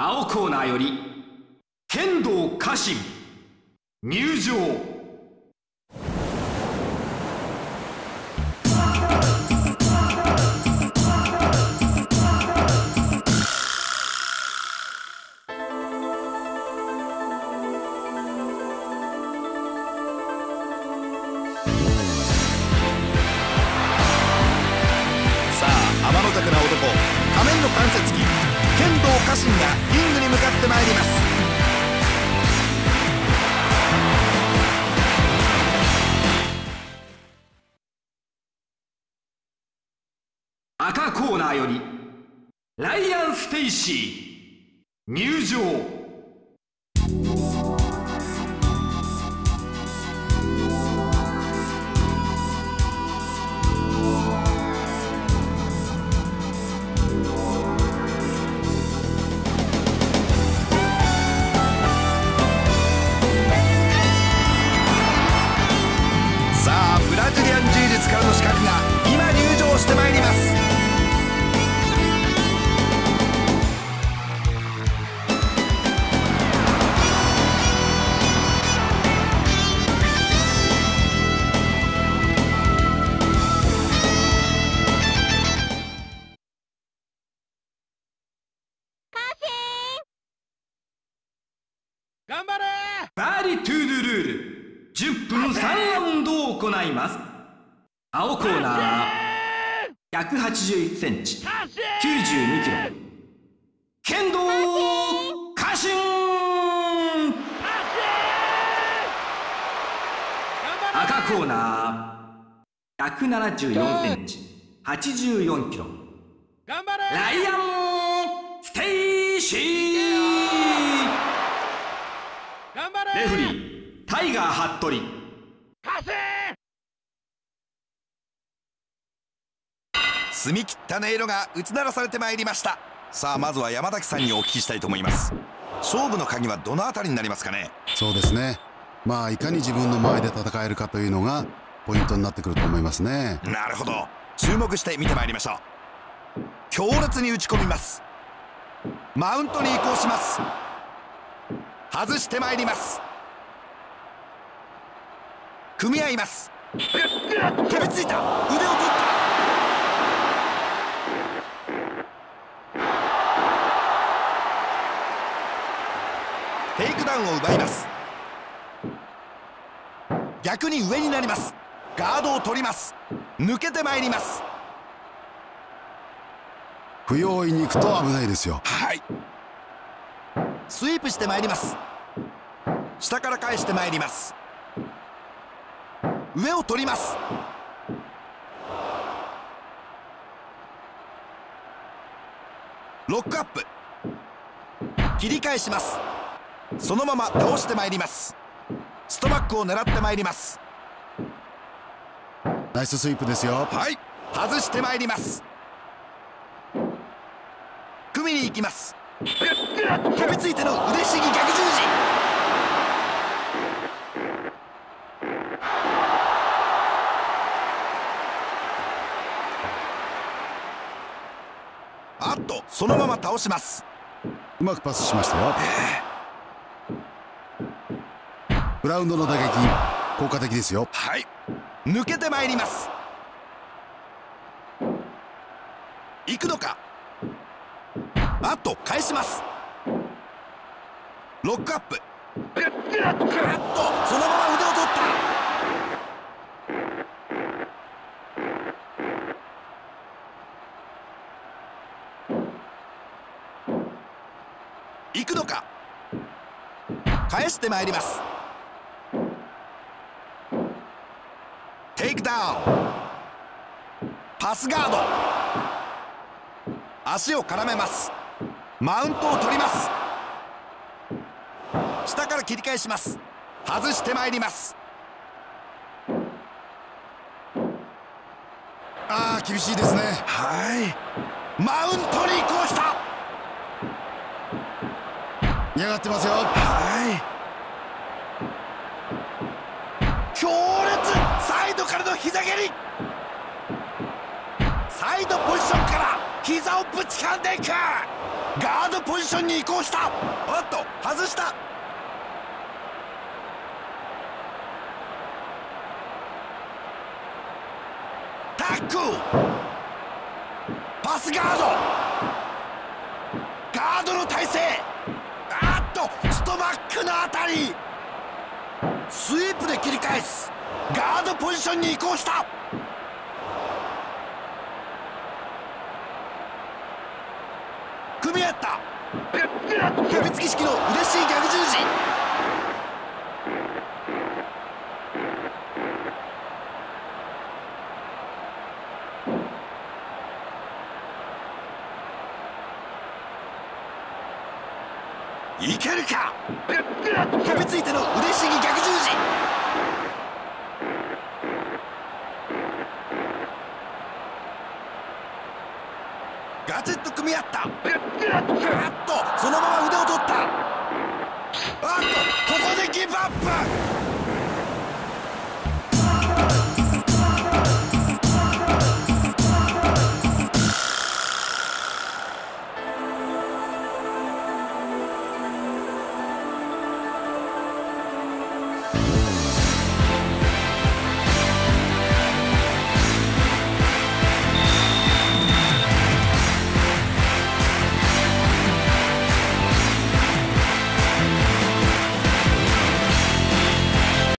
青コーナーより剣道家臣入場。赤コーナーよりライアン・ステイシー入場。頑張れバーリトゥードゥルール10分3ラウンドを行います。青コーナー 181cm 92kg 剣道家臣。赤コーナー 174cm 84kg ライアン・ステイシー。レフリータイガー服部。澄み切った音色が打ち鳴らされてまいりました。さあまずは山崎さんにお聞きしたいと思います。勝負の鍵はどのあたりになりますかね。そうですね、まあいかに自分の前で戦えるかというのがポイントになってくると思いますね。なるほど、注目して見てまいりましょう。強烈に打ち込みます。マウントに移行します。外してまいります。組み合います。飛びついた、腕を取った。テイクダウンを奪います。逆に上になります。ガードを取ります。抜けてまいります。不用意に行くと危ないですよ。はい、スイープしてまいります。下から返してまいります。上を取ります。ロックアップ、切り返します。そのまま倒してまいります。ストバックを狙ってまいります。ナイススイープですよ。はい、外してまいります。組みに行きます。飛びついての腕ひしぎ逆十字。あっと、そのまま倒します。うまくパスしましたよ。グラウンドの打撃効果的ですよ。はい、抜けてまいります。行くのか、あと返します。ロックアップ、グッとそのまま腕を取った。行くのか、返してまいります。テイクダウン、パスガード、足を絡めます。マウントを取ります。下から切り返します。外してまいります。ああ厳しいですね。はい、マウントに移行した。嫌がってますよ。はい、強烈、サイドからの膝蹴り、サイドポジションから膝をぶちかんでいく。ガードポジションに移行した。おっと外した。タックル、パスガード、ガードの体勢、ストバックのあたり、スイープで切り返す。ガードポジションに移行した。組み合った。飛びつき式の嬉しい逆十字。いけるか。飛びついての嬉しい逆十字。ガチッと組み合った。そのまま腕を取った。ここでギブアップ。